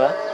Hã?